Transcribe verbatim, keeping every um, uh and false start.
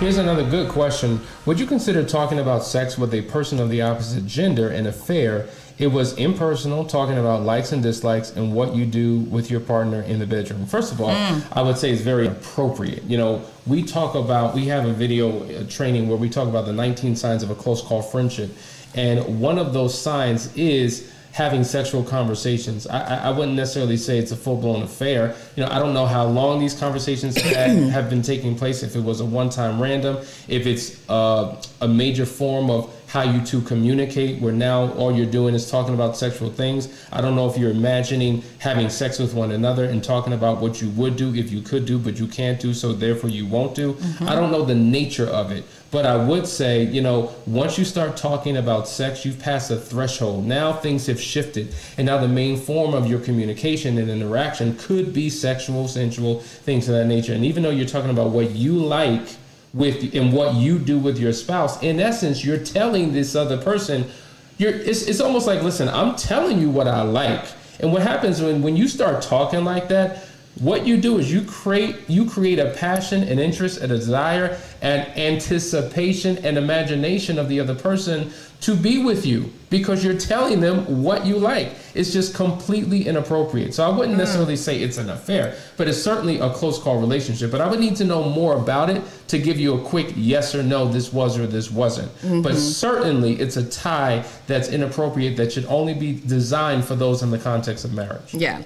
Here's another good question. Would you consider talking about sex with a person of the opposite gender an affair? It was impersonal, talking about likes and dislikes and what you do with your partner in the bedroom. First of all, mm. I would say it's very appropriate. You know, we talk about, we have a video a training where we talk about the nineteen signs of a close call friendship. And one of those signs is having sexual conversations. I, I wouldn't necessarily say it's a full-blown affair. You know, I don't know how long these conversations have, have been taking place, if it was a one-time random, if it's uh, a major form of how you two communicate, where now all you're doing is talking about sexual things. I don't know if you're imagining having sex with one another and talking about what you would do if you could do, but you can't do, so therefore you won't do. Mm-hmm. I don't know the nature of it. But I would say, you know, once you start talking about sex, you've passed a threshold. Now things have shifted. And now the main form of your communication and interaction could be sexual, sensual, things of that nature. And even though you're talking about what you like with and what you do with your spouse, in essence, you're telling this other person, you're it's, it's almost like, listen, I'm telling you what I like. And what happens when, when you start talking like that, what you do is you create you create a passion, an interest, a desire, an anticipation, and imagination of the other person to be with you because you're telling them what you like. It's just completely inappropriate. So I wouldn't necessarily say it's an affair, but it's certainly a close call relationship. But I would need to know more about it to give you a quick yes or no, this was or this wasn't. Mm-hmm. But certainly it's a tie that's inappropriate that should only be designed for those in the context of marriage. Yeah.